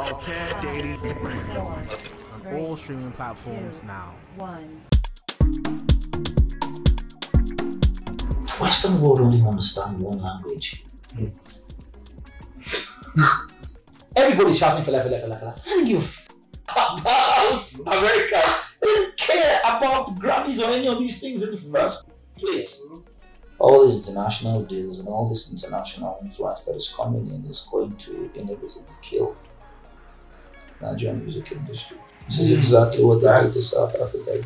on all streaming platforms now. Western world only understand one language. Everybody shouting fela. I don't give a f about America. I don't care about Grammys or any of these things in the first place. All these international deals and all this international influence that is coming in is going to inevitably kill Nigerian music industry. This is exactly what they did to South Africa.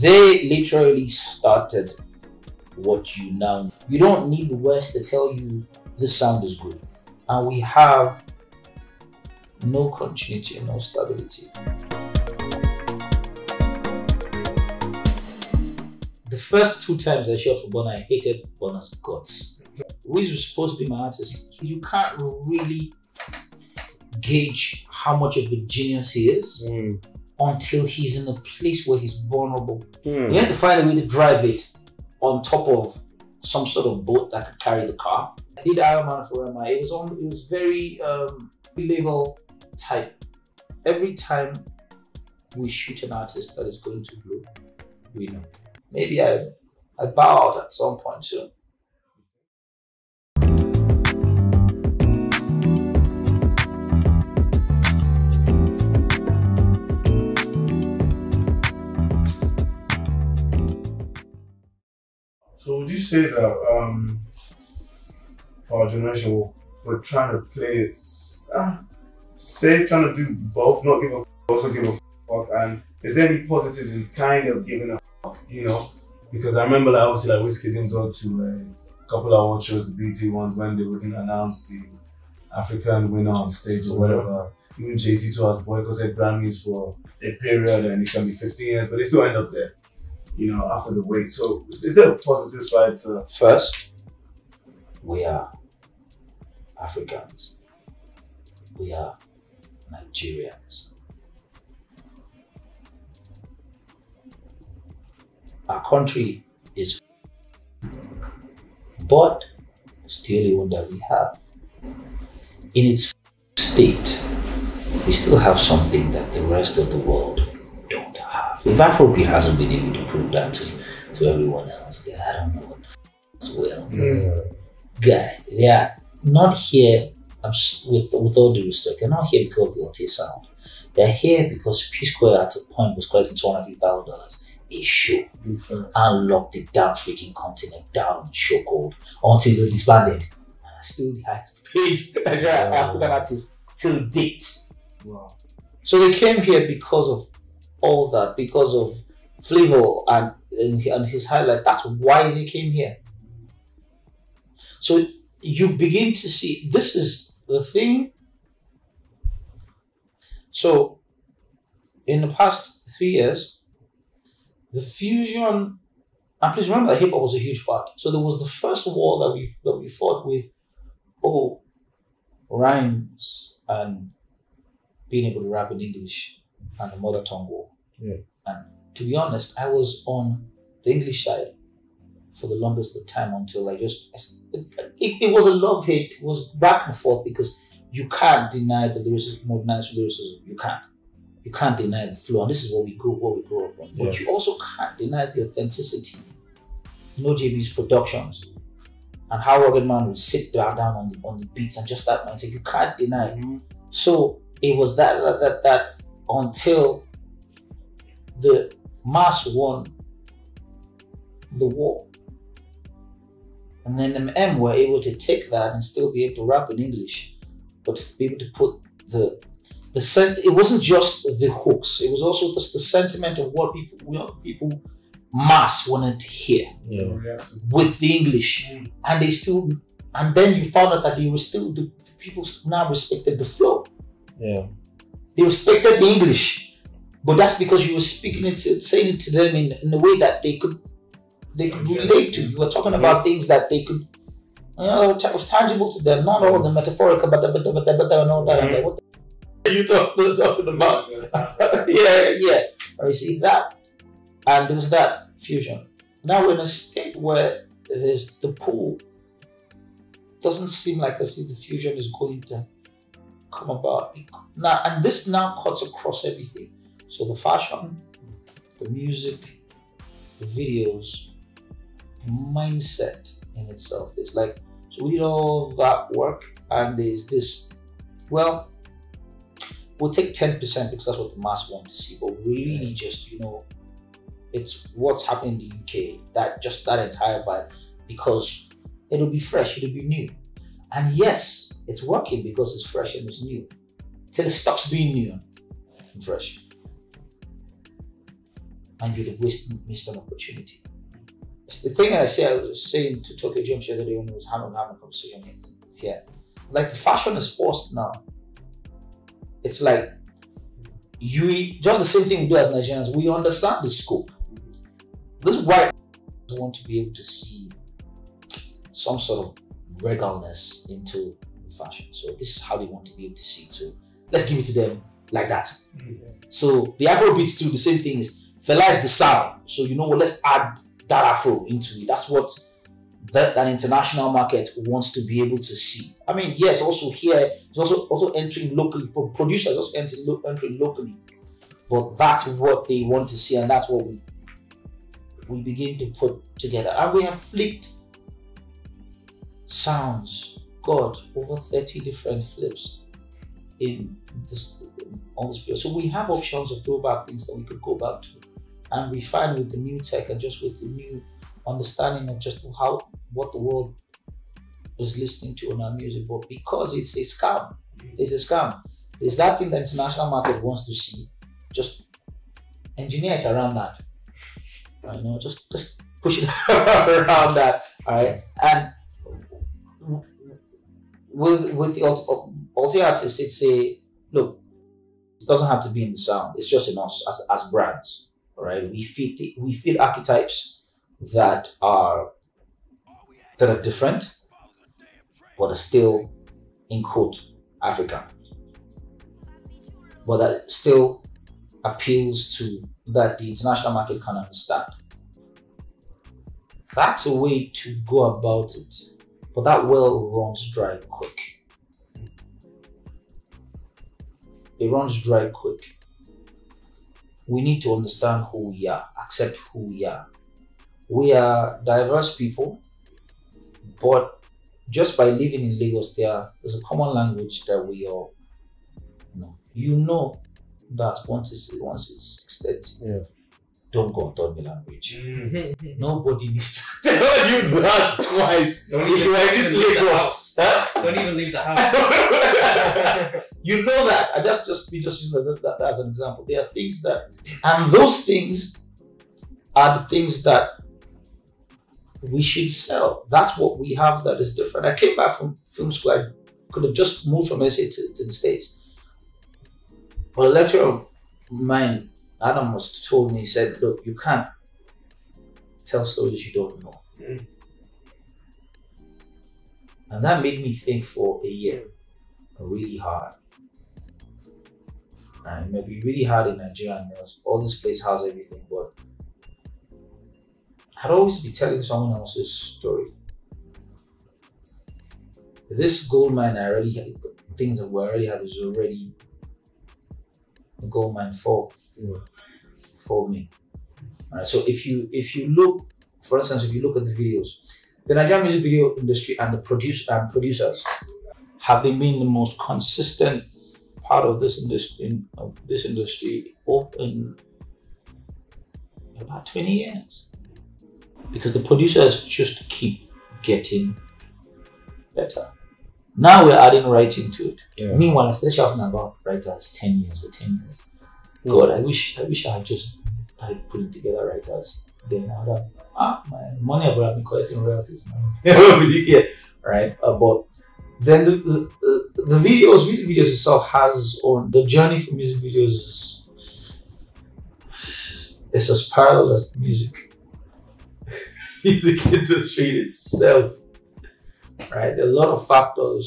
They literally started what you now know. You don't need the West to tell you this sound is good. And we have no continuity and no stability. The first two times I shot for Burna, I hated Burna's guts. Wiz was supposed to be my artist. You can't really gauge how much of a genius he is until he's in a place where he's vulnerable. You have to find a way to drive it on top of some sort of boat that could carry the car. I did Iron Man for Rama. It was very label type. Every time we shoot an artist that is going to blow, we know. Maybe I bow out at some point soon. So would you say that for our generation, we're trying to play it safe, trying to do both, not give a f***, also give a f***, and is there any positive in kind of giving a you know, because I remember like obviously like Wizkid didn't go to a couple of award shows, the BT ones, when they wouldn't announce the African winner on stage or whatever. Even Jay-Z too has boycotted Grammys for a period and it can be 15 years, but they still end up there, you know, after the wait. So is there a positive side to... First, we are Africans. We are Nigerians. Our country is but still the one that we have. In its state, we still have something that the rest of the world don't have. If Afrobeat hasn't been able to prove that to everyone else, then I don't know what the is well. Guy, they are not here with all due respect, they're not here because of the OT sound. They're here because P Square at a point was collecting $250,000. A show and locked the damn freaking continent down in chokehold until they disbanded. And I still the highest paid African artist till date. Wow. So they came here because of all that, because of Flavor and his highlight. That's why they came here. So you begin to see this is the thing. So in the past 3 years, the fusion, and please remember that hip-hop was a huge part. So there was the first war that we fought with, oh, rhymes and being able to rap in English and the mother tongue war. Yeah. And to be honest, I was on the English side for the longest of time until I just, it was a love hate, it was back and forth because you can't deny the lyricism, modernized lyricism, you can't. You can't deny the flow, and this is what we grew up on. But you also can't deny the authenticity. You know JB's productions and how Rugged Man would sit down on the beats and just that mindset. You can't deny it. So it was that until the mass won the war. And then M were able to take that and still be able to rap in English, but be able to put it wasn't just the hooks. It was also just the sentiment of what people mass wanted to hear with the English, and they still. And then you found out that they were still the people now respected the flow. Yeah, they respected the English, but that's because you were speaking it, saying it to them in a way that they could relate to. You were talking about things that they could, you know, it was tangible to them. Not all of them metaphorical, but and all that. And what you talking about? Yeah. You see that, and there was that fusion. Now we're in a state where there's the pool. Doesn't seem like I see the fusion is going to come about. Now, and this now cuts across everything. So the fashion, the music, the videos, the mindset in itself. It's like, so we did all that work and there's this, well, we'll take 10% because that's what the mass want to see, but really just, you know, it's what's happening in the UK, that just that entire vibe, because it'll be fresh, it'll be new. And yes, it's working because it's fresh and it's new. Till it stops being new and fresh. And you'd have missed an opportunity. It's the thing that I was saying to Tokyo James the other day when he was having a conversation here. Like, the fashion is forced now. It's like, you just the same thing we do as Nigerians, we understand the scope. This white want to be able to see some sort of regalness into fashion. So this is how they want to be able to see it. So let's give it to them like that. Yeah. So the Afrobeats too, the same thing is, Fela is the sound. So you know what, let's add that Afro into it. That's what that international market wants to be able to see. I mean, yes, also here, it's also entering locally, for producers, also entering locally. But that's what they want to see, and that's what we begin to put together. And we have flipped sounds, God, over 30 different flips in this on this period. So we have options of throwback things that we could go back to and refine with the new tech and just with the new understanding of just what the world is listening to on our music. But because it's a scam, it's a scam. There's that thing the international market wants to see. Just engineer it around that. You know, just push it around that. All right, and with the alt artists, it's a look. It doesn't have to be in the sound. It's just in us as brands, all right? We feed archetypes that are different, but are still in quote African, but that still appeals to that the international market can understand. That's a way to go about it. But that well runs dry quick. It runs dry quick. We need to understand who we are, accept who we are. We are diverse people, but just by living in Lagos, there's a common language that we all know. You know that once it's extended. Yeah. Don't go and tell me language. Mm-hmm. Nobody needs to tell you that twice. If you are in this Lagos, don't even leave the house. You know that. I just use that as an example. There are things that, and those things are the things that we should sell. That's what we have that is different. I came back from film school. I could have just moved from SA to the States. But a lecturer of mine, Adam, was told me, he said, look, you can't tell stories you don't know. Mm. And that made me think for a year, really hard. And it may be really hard in Nigeria, and all this place has everything, but I'd always be telling someone else's story. This gold mine I already had, things that we already have is already a gold mine for me. All right, so if you look, for instance, if you look at the videos, the Nigerian music video industry and the producers have been the most consistent part of this industry in about 20 years, because the producers just keep getting better. Now we're adding writing to it. Yeah. Meanwhile, I started shouting about writers for 10 years. God, I wish I had just started putting together writers then. I would have, my money I would have been collecting royalties now. Yeah, right. But then the videos, music videos itself has its own, the journey for music videos is as parallel as the music industry itself, right? There are a lot of factors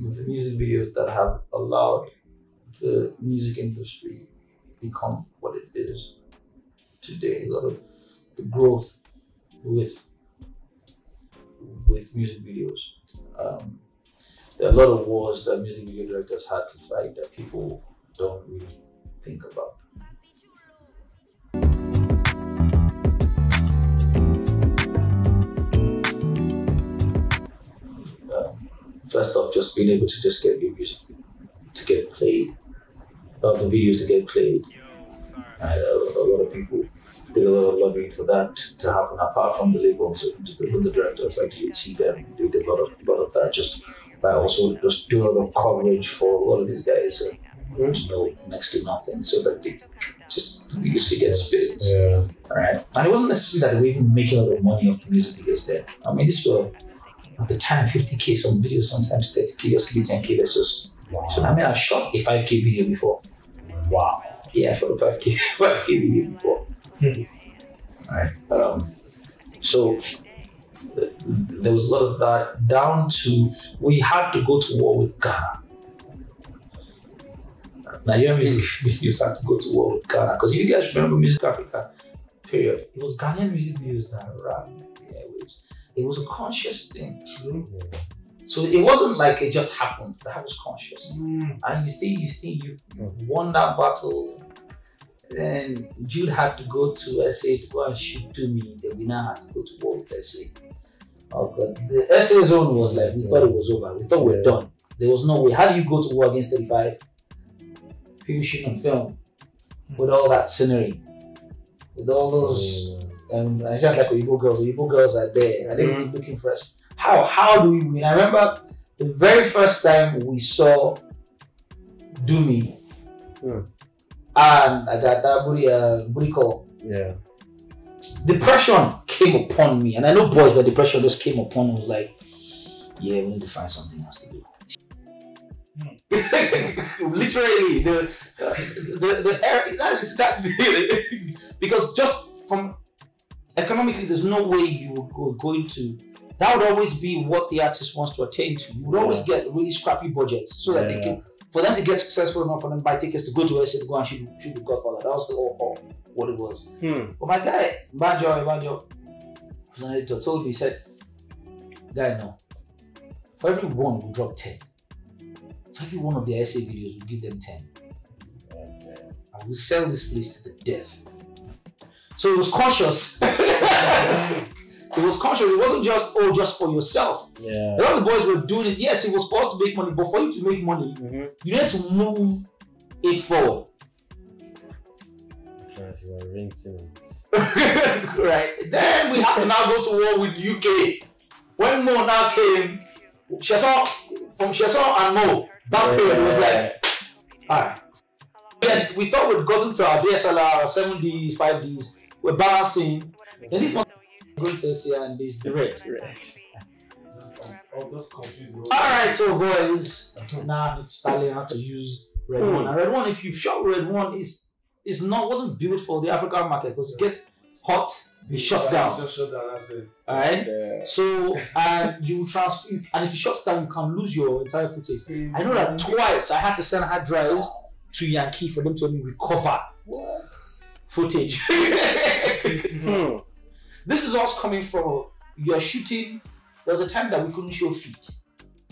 with the music videos that have allowed the music industry become what it is today. A lot of the growth with music videos There are a lot of wars that music video directors had to fight that people don't really think about. First off, just being able to just get reviews to get played, the videos to get played. A lot of people did a lot of lobbying for that to happen, apart from the labels and the directors. Like you would see them, they did a lot of that, just by also just do a lot of coverage for a lot of these guys and you know, next to nothing, so that they just usually get spins. Yeah. Right? And it wasn't necessarily that we even make a lot of money off the music videos then. I mean, this was at the time 50K some videos, sometimes 30K, just could be 10K. That's just wow. So I mean, I shot a 5K video before. Wow. Yeah, I shot a 5K video before. Right. So there was a lot of that, down to we had to go to war with Ghana. Nigerian music videos had to go to war with Ghana, because if you guys remember Music Africa period, it was Ghanaian music videos that ran the airwaves. It was a conscious thing. Yeah. So it wasn't like it just happened. That was conscious. And you won that battle. Then Jude had to go to SA to go and shoot Doomie. The winner had to go to war with SA. Oh God, the SA zone was like, we thought it was over. We thought we're done. There was no way. How do you go to war against 35? People shooting on film with all that scenery, with all those. And it's just like Igbo girls are there and they keep looking fresh. How do we win? I remember the very first time we saw Doomie and I got that booty call. Yeah. Depression came upon me, and I know boys that depression just came upon me. Was like, yeah, we need to find something else to do. Literally, that's the because just from economically, there's no way you would go into that. Would always be what the artist wants to attain to. You would always get really scrappy budgets so that they can, for them to get successful enough, for them to buy tickets to go to SA to go and shoot the Godfather. That was the whole what it was. But my guy, Banjo, told me, he said, "Guy, no. For every one, we'll drop 10. For every one of their SA videos, we'll give them 10. And we'll sell this place to the death." So it was conscious. It was conscious. It wasn't just, oh, just for yourself. Yeah. A lot of the boys were doing it. Yes, it was supposed to make money, but for you to make money, you need to move it forward. Right, you are rinsing it. Right. Then we had to now go to war with UK. When Mo now came, Sheson and Mo, that period was like, all right. We thought we'd gotten to our DSLR, 7Ds, 5Ds. We're balancing. Then this month going to see and this direct. Alright, so boys, now it's telling how to use Red One. And Red One, if you shot Red One, wasn't built for the African market, because it gets hot, it shuts down. Alright? Yeah. So you transfer, and if it shuts down, you can lose your entire footage. I know that twice I had to send hard drives to Yankee for them to recover footage. This is us coming from, you're shooting. There was a time that we couldn't show feet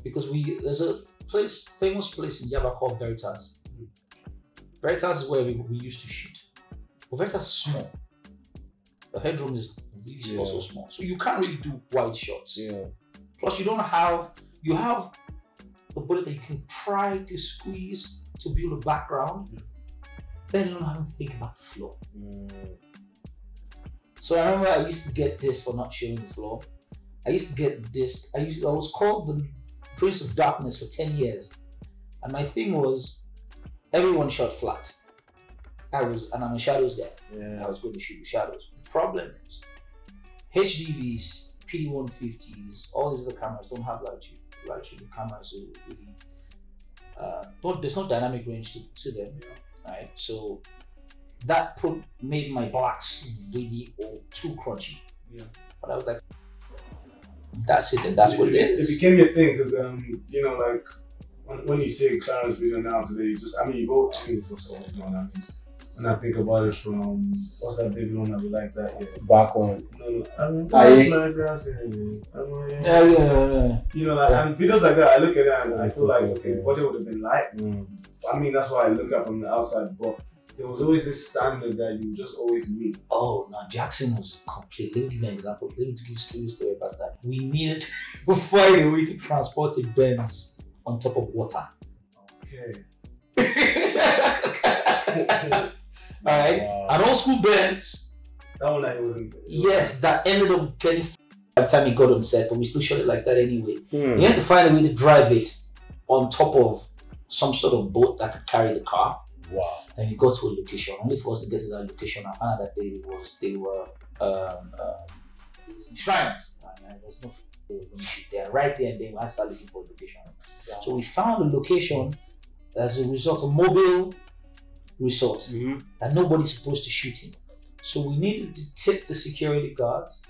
because there's a place, famous place in Java called Veritas. Veritas is where we used to shoot. But Veritas is small. The headroom is also small. So you can't really do wide shots. Yeah. Plus you have a bullet that you can try to squeeze to build a background, then you don't have to think about the floor. So I remember I used to get this for not showing the floor. I used to get this. I was called the Prince of Darkness for 10 years. And my thing was, everyone shot flat. I'm a shadows guy. Yeah. I was going to shoot the shadows. The problem is, HDVs, PD150s, all these other cameras don't have latitude cameras. So really, there's no dynamic range to them, right? So that made my blacks really too crunchy. Yeah. But I was like, that's it, and that's what it is. It became a thing because, you know, like when you see Clarence video now today, you just, I mean, you go, I mean, for someone who's not happy. when I think about it from what's that David one that we like that year? Back on. No, I mean that's like that. Yeah. You know, like, yeah. And videos like that, I look at it and I feel like okay, what it would have been like. Mm. I mean, that's why I look at from the outside, but there was always this standard that you just always meet. Oh, now Jackson was complete. Let me give you an example. Let me give you a story about that. We needed to find a way to transport a Benz on top of water. Okay. Alright? Wow. An old school Benz. That one like it wasn't. Yes, that ended up getting f***ed by the time it got on set, but we still shot it like that anyway. Hmm. We had to find a way to drive it on top of some sort of boat that could carry the car. Wow. Then we got to a location. Only for us to get to that location, I found out that they were shrines. And there's no f***ing there. Right there and then I started looking for a location. Yeah. So we found a location that's a resort, a mobile resort that nobody's supposed to shoot in. So we needed to tip the security guards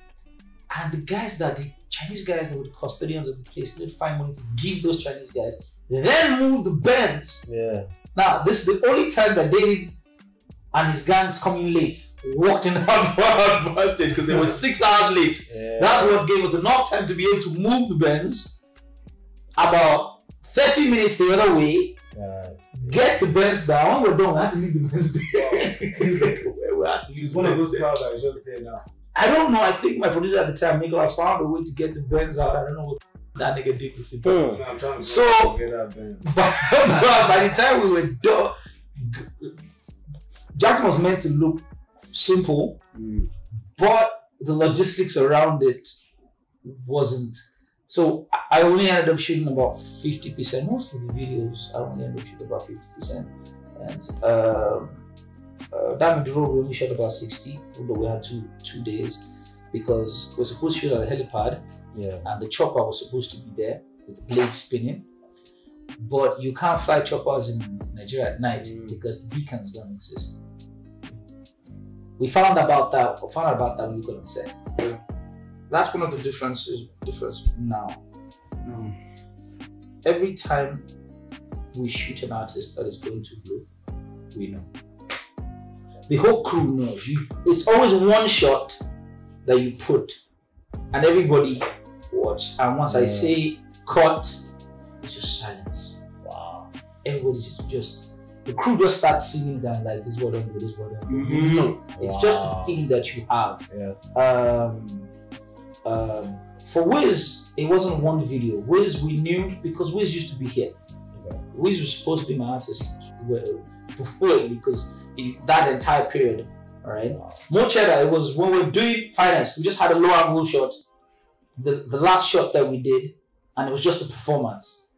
and the guys that the Chinese guys that were the custodians of the place didn't find money to give those Chinese guys. Then move the Benz. Yeah. Now, this is the only time that David and his gangs coming late walked in out for our advantage because they were 6 hours late. Yeah. That's what gave us enough time to be able to move the Benz about 30 minutes the other way, get the Benz down. When we're done, we had to leave the Benz there. She's one of those crowds that is just there now. I don't know. I think my producer at the time, Nicholas, found a way to get the Benz out. I don't know what that nigga did with the Benz. No, I'm trying to get that Benz. By the time we were done, Jackson was meant to look simple, but the logistics around it wasn't. So I only ended up shooting about 50%. Most of the videos, I only ended up shooting about 50%. And Damidro, we only shot about 60%, although we had two days because we were supposed to shoot at a helipad, and the chopper was supposed to be there with the blade spinning. But you can't fly choppers in Nigeria at night because the beacons don't exist. We found about that. We found out about that when we got on set. That's one of the differences. Now, every time we shoot an artist that is going to blow, we know. The whole crew knows. It's always one shot that you put, and everybody watch. And once I say cut, it's just silence. Wow. Everybody's just, the crew just starts singing down like this word on, this word on. No, it's just the thing that you have. Yeah. For Wiz, it wasn't one video. Wiz, we knew because Wiz used to be here. Okay. Wiz was supposed to be my artist because that entire period, all right? Wow. More cheddar, it was when we were doing finance, we just had a low angle shot. The last shot that we did, and it was just a performance.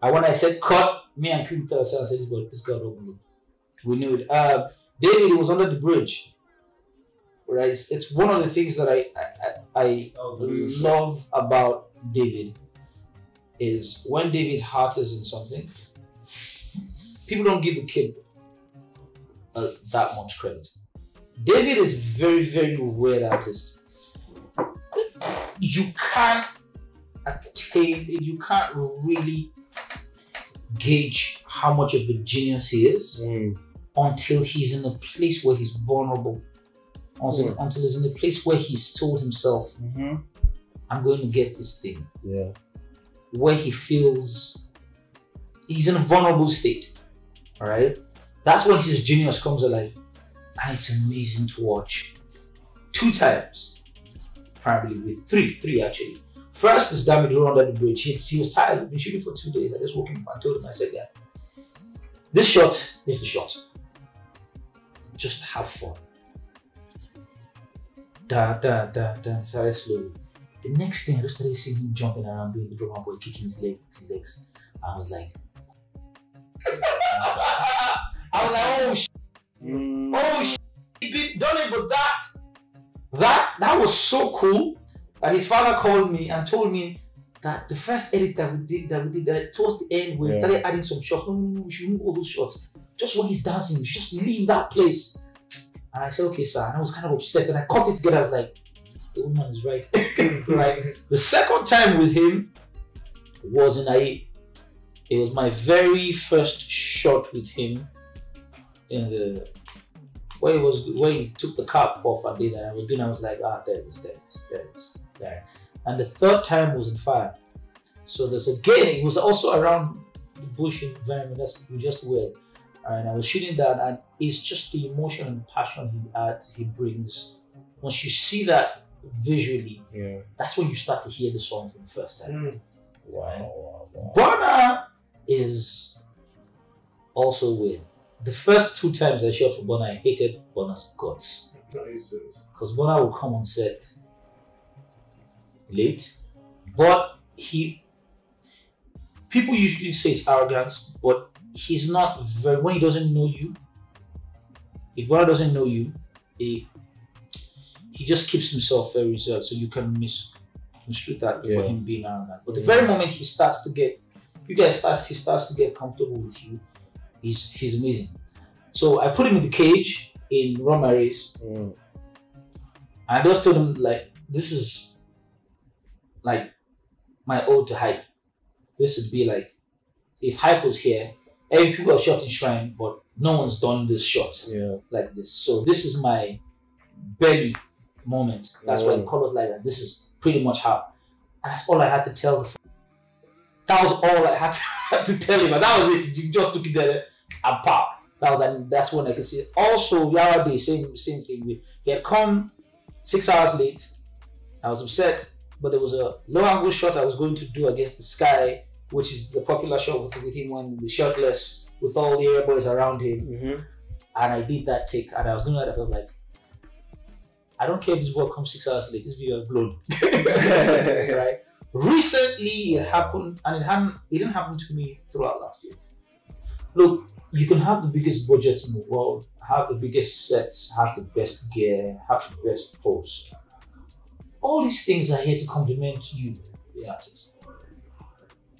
And when I said cut, me and Kim tell ourselves, this got open. We knew it. David was under the bridge. Right? It's one of the things that I love about David is when David's heart is in something, people don't give the kid that much credit. David is very, very weird artist. You can't attain, you can't really gauge how much of a genius he is until he's in a place where he's vulnerable, until he's in a place where he's told himself, I'm going to get this thing. Yeah. Where he feels he's in a vulnerable state. All right. That's when his genius comes alive. And it's amazing to watch. Two times, probably with three actually. First is Damidro under the bridge. He was tired. We've been shooting for 2 days. I just woke him up and told him, I said, yeah, this shot is the shot. Just have fun. Started slowly. The next thing, I just started seeing him jumping around, doing the Burna Boy, kicking his legs. I was like, oh shit. Oh shit. He did done it, but that was so cool. And his father called me and told me that the first edit that we did towards the end, we started adding some shots. No, we should remove all those shots. Just when he's dancing, we should just leave that place. And I said, okay, sir. And I was kind of upset. And I caught it together. I was like, the old man is right. Right. The second time with him was in Aye. It was my very first shot with him in the where he was, where he took the cap off and did, and I was doing, I was like, ah, there it is, there. And the third time was in fire. So there's again, it was also around the bush environment. That's just weird. And I was shooting that, and it's just the emotion and passion he brings. Once you see that visually, yeah, that's when you start to hear the song for the first time. Mm. Wow. Burna is also weird. The first two times I shot for Burna, I hated Burna's guts. Because Burna would come on set late, but he, people usually say it's arrogance, but he's not very, when he doesn't know you, if Burna doesn't know you, he just keeps himself very reserved, so you can misconstrue that, yeah, for him being arrogant. But the, yeah, very moment he starts to get, he starts to get comfortable with you, he's amazing. So I put him in the cage in Rama Race. Mm. I just told him, like, this is like my ode to Hype. This would be like, if Hype was here, every people are shot in Shrine, but no one's done this shot, yeah, like this. So this is my belly moment. That's, yeah, why I call it like that. This is pretty much how. And that's all I had to tell the, that was all I had to tell him, and that was it. You just took it there and pop. That was, and that's when I could see it. Also, the other day, same thing. He had come 6 hours late. I was upset, but there was a low angle shot I was going to do against the sky, which is the popular shot with him when the shirtless with all the air boys around him. Mm-hmm. And I did that take, and I was doing that. I felt like, I don't care if this work comes 6 hours late. This video is blown, right? Recently it happened, and it didn't happen to me throughout last year. Look, you can have the biggest budgets in the world, have the biggest sets, have the best gear, have the best post. All these things are here to compliment you, the artist.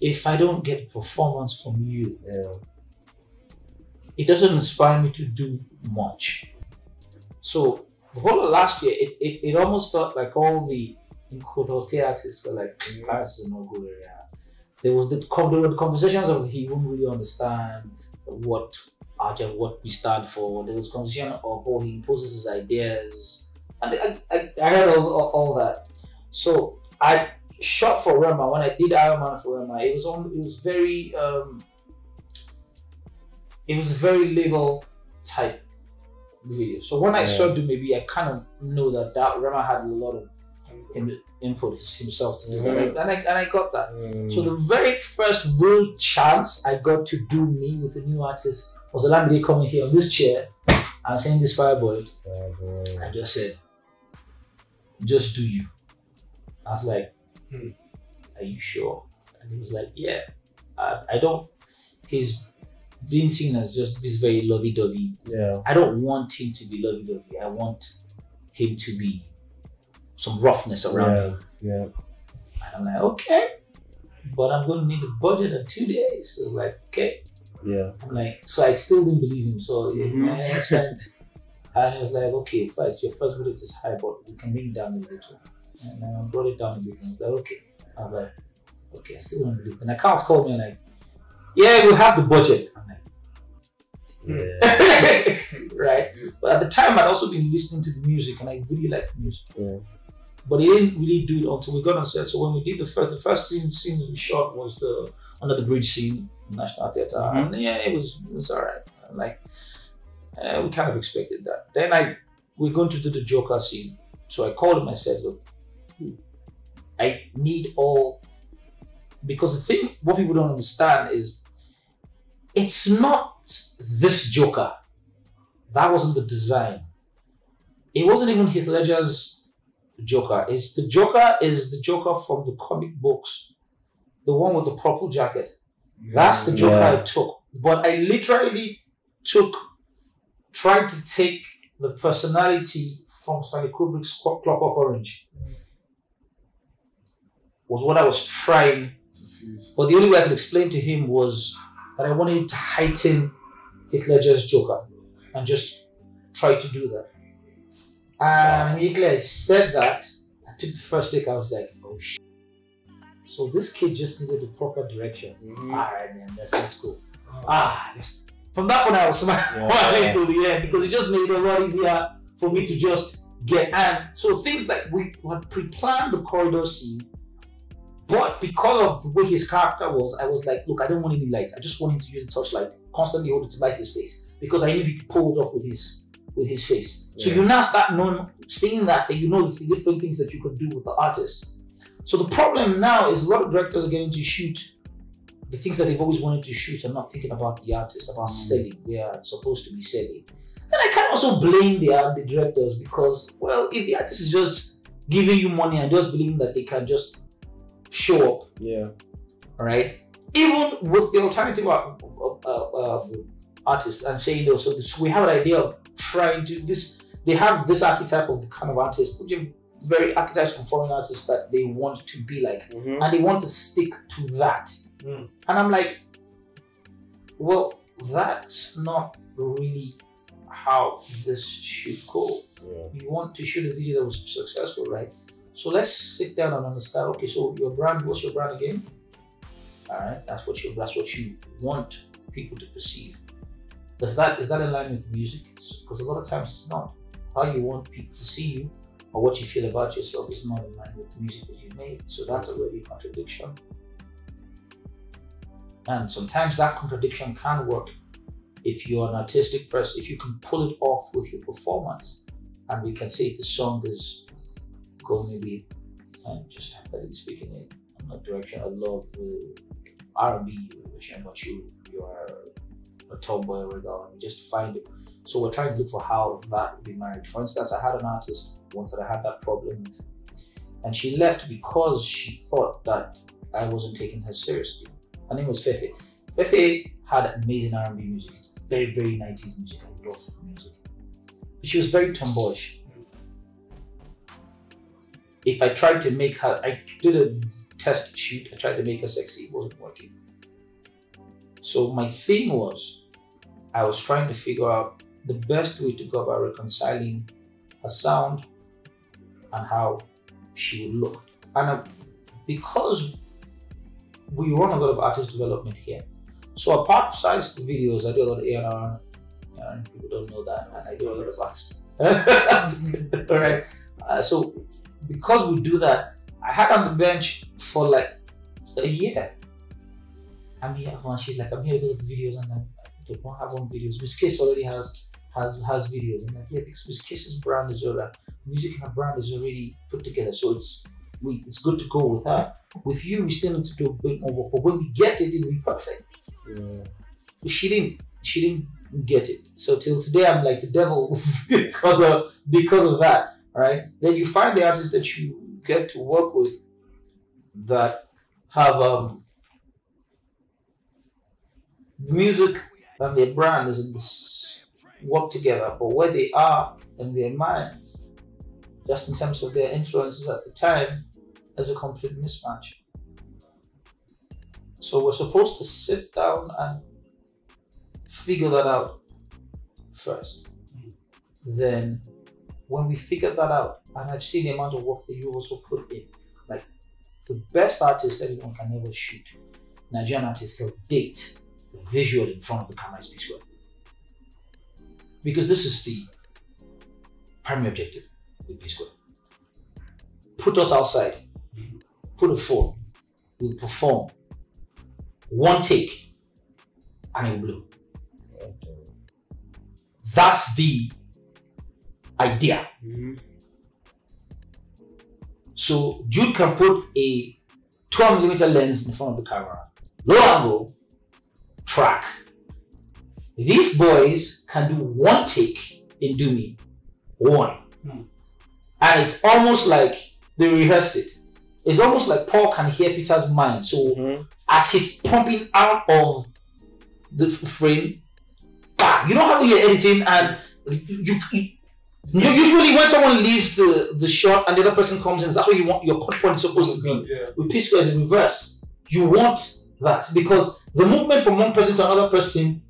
If I don't get performance from you, it doesn't inspire me to do much. So the whole of last year, it almost felt like all the hotel access were like, Paris is no good area. There was the conversations of he wouldn't really understand what we stand for. There was conversation of, oh, he imposes his ideas. And I heard all that. So I shot for Rama. When I did Iron Man for Rama, it was very label type video. So when I saw Doomie, I kind of knew that Rama had a lot of input himself to do that, and I got that. So the very first real chance I got to do me with a new artist was Alaba coming here on this chair and saying this Fireboy. I just said, just do you. I was like, are you sure? And he was like, yeah. I don't, he's being seen as just this very lovey-dovey. Yeah. I don't want him to be lovey-dovey. I want him to be some roughness around him. Yeah. And I'm like, okay, but I'm going to need the budget in 2 days. So I was like, okay. Yeah. I'm like, so I still didn't believe him. So I sent, and I was like, okay, first, your first budget is high, but we can bring it down a little. And I brought it down a bit. And I was like, okay. I'm like, okay, I still don't believe. And accounts called me and like, yeah, we'll have the budget. I'm like, yeah. Right. But at the time, I'd also been listening to the music, and I really liked the music. Yeah. But he didn't really do it until we got on set. So when we did the first scene we shot was the under the bridge scene in National Theater. Mm-hmm. And yeah, it was all right. Like we kind of expected that. Then we're going to do the Joker scene. So I called him. I said, look, I need all, because the thing what people don't understand is it's not this Joker. That wasn't the design. It wasn't even Heath Ledger's Joker. Is the Joker from the comic books, the one with the purple jacket. That's the Joker I took. But I literally tried to take the personality from Stanley Kubrick's Clockwork Orange. Was what I was trying. But the only way I could explain to him was that I wanted to heighten Heath Ledger's Joker and just try to do that. And immediately I said that, I took the first take, I was like, oh shit. So this kid just needed the proper direction. All right then, that's cool. Ah, just From that point, I was smiling till the end because it just made it a lot easier for me to just get. And so things like we had pre-planned the corridor scene, but because of the way his character was, I was like, look, I don't want any lights. I just want him to use the torchlight, constantly hold it to light his face, because I knew he pulled off with his face. So you now start seeing that, and you know the different things that you can do with the artist. So the problem now is a lot of directors are getting to shoot the things that they've always wanted to shoot and not thinking about the artist, about selling. They are supposed to be selling. And I can also blame the directors because, well, if the artist is just giving you money and just believing that they can just show up, all right, even with the alternative artists and saying, no, so we have an idea of trying to this. They have this archetype of the kind of artist, which is very archetypes from foreign artists that they want to be like, and they want to stick to that. And I'm like, well, that's not really how this should go. You want to shoot a video that was successful, right? So let's sit down and understand, okay, so your brand, what's your brand again? All right, that's what you want people to perceive. Is that in line with music? Because a lot of times it's not. How you want people to see you or what you feel about yourself is not in line with the music that you made. So that's already a contradiction. And sometimes that contradiction can work if you're an artistic person, if you can pull it off with your performance. And we can say the song is going to be, and just happily speaking in that direction, I love R&B, but you are a tomboy or a girl, and just find it. So we're trying to look for how that would be married. For instance, I had an artist once that I had that problem with, and she left because she thought that I wasn't taking her seriously. Her name was Fefe. Fefe had amazing R&B music. It's very, very 90s music. I love music. But she was very tomboyish. If I tried to make her, I did a test shoot. I tried to make her sexy. It wasn't working. So my thing was, I was trying to figure out the best way to go about reconciling her sound and how she would look. And because we run a lot of artist development here. So apart from the videos, I do a lot of A&R, and people don't know that, and I do a lot of artists. All right. So because we do that, I had on the bench for like a year. I'm here, and she's like, I'm here to do the videos, and I don't have one videos. Miss Kiss already has videos, and I'm like, yeah, because Miss Kiss's brand is already, music and her brand is already put together, so it's good to go with her. With you, we still need to do a bit more work, but when we get it, it'll be perfect. But she didn't get it. So till today, I'm like the devil because of that, right? Then you find the artists that you get to work with that have music and their brand is work together, but where they are in their minds, just in terms of their influences at the time, as a complete mismatch. So we're supposed to sit down and figure that out first. Then when we figure that out, and I've seen the amount of work that you also put in, like the best artist anyone can ever shoot, Nigerian artists will date the visual in front of the camera is P Square. Because this is the primary objective with P Square. Put us outside. Put a phone, we'll perform one take and it will blow. That's the idea. So Jude can put a 12mm lens in front of the camera, low angle, track. These boys can do one take in Doomie, one. And it's almost like they rehearsed it. It's almost like Paul can hear Peter's mind. So as he's pumping out of the frame, bam, you don't have to hear editing. And you usually when someone leaves the shot and the other person comes in, that's where you want your cut point is supposed to be. With P Square, it's in reverse. You want that because the movement from one person to another person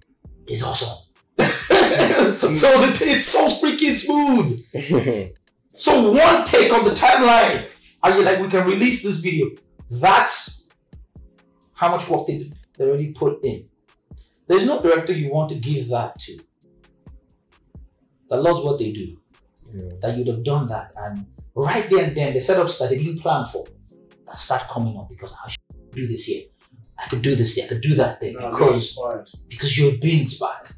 is awesome. So it's so freaking smooth. So one take on the timeline. Are you like, we can release this video. That's how much work they already put in. There's no director you want to give that to that loves what they do. Yeah. That you'd have done that, and right there and then the setups that they didn't plan for that start coming up because I should do this here, I could do this here, I could do that thing, no, because you've been inspired.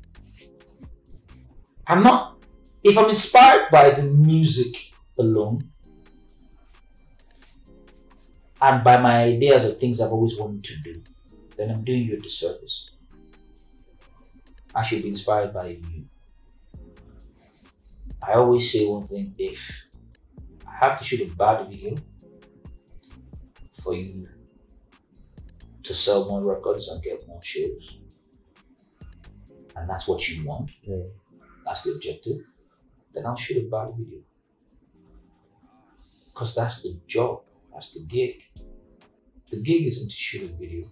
I'm not. If I'm inspired by the music alone and by my ideas of things I've always wanted to do, then I'm doing you a disservice. I should be inspired by you. I always say one thing: if I have to shoot a bad video for you to sell more records and get more shows, and that's what you want, yeah, that's the objective, then I'll shoot a bad video. Because that's the job, that's the gig. The gig isn't to shoot a video.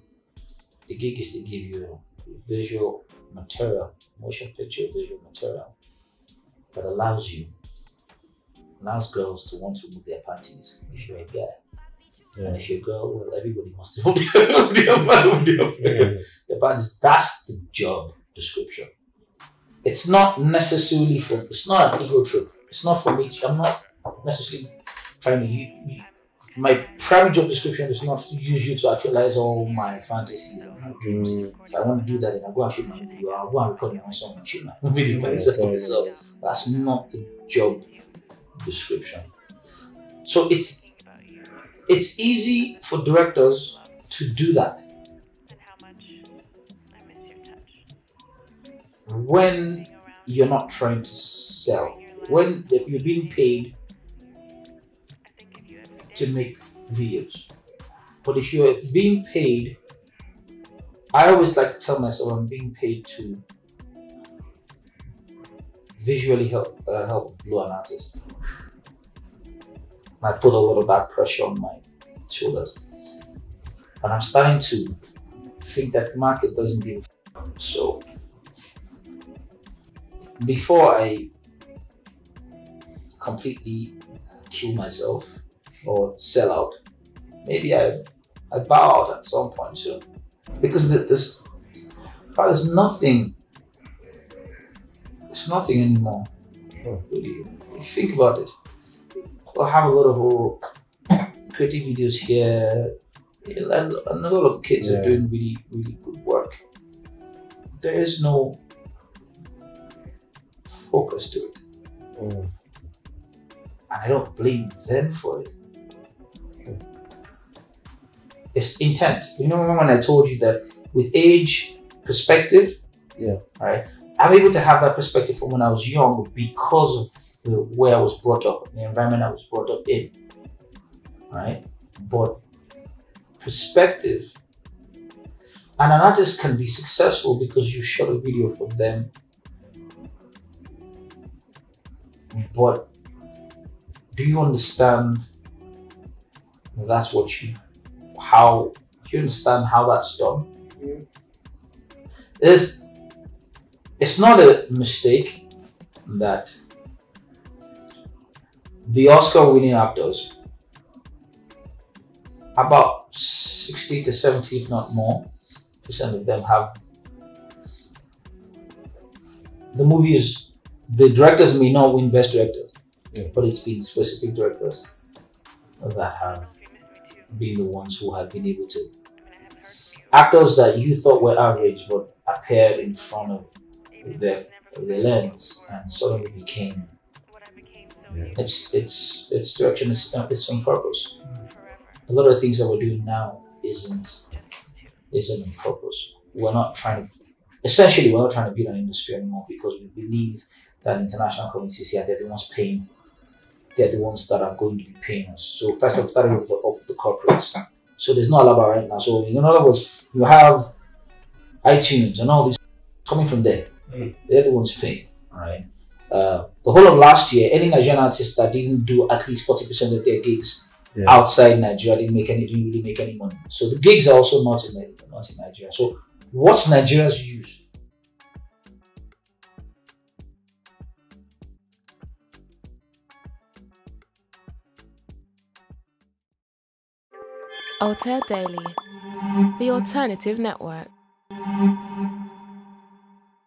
The gig is to give you visual material, motion picture visual material, that allows you, allows girls to want to remove their panties if you're a guy. Yeah. And if you're a girl, well, everybody wants to remove their panties. That's the job description. It's not necessarily for, it's not an ego trip. It's not for me, I'm not necessarily trying to use, my primary job description is not to use you to actualize all my fantasies and my dreams. If I want to do that, then I'll go and shoot my video, I'll go and record my song and shoot my video myself. That's not the job description. So it's easy for directors to do that. When you're not trying to sell, when you're being paid to make videos. But if you're being paid, I always like to tell myself I'm being paid to visually help blow an artist. And I put a lot of that pressure on my shoulders. And I'm starting to think that the market doesn't give a f. So before I completely kill myself or sell out, maybe I bow out at some point soon. Because there's nothing, it's nothing anymore. Really. If you think about it, I have a lot of creative videos here, and a lot of kids are doing really, really good work. There is no focus to it. And I don't blame them for it. It's intent. You know, when I told you that with age, perspective, right? I'm able to have that perspective from when I was young because of the way I was brought up, the environment I was brought up in, right? But perspective, and an artist can be successful because you shot a video for them, but do you understand that's what you, how you understand how that's done? It's not a mistake that the Oscar-winning actors, about 60 to 70, if not more, percent of them have the movies. The directors may not win best directors, but it's been specific directors that have been the ones who have been able to. Actors that you thought were average but appeared in front of their lens and suddenly became. It's direction, it's on purpose. A lot of things that we're doing now isn't on purpose. We're not trying to, essentially we're not trying to build an industry anymore because we believe that international communities here, they're the ones paying. They're the ones that are going to be paying us. So first I've started with the corporates. So there's no Alaba right now. So in other words, you have iTunes and all these coming from there. They're the ones paying, right? The whole of last year, any Nigerian artist that didn't do at least 40% of their gigs outside Nigeria didn't really make any money. So the gigs are also not in Nigeria. So what's Nigeria's use? Alter Daily, the alternative network.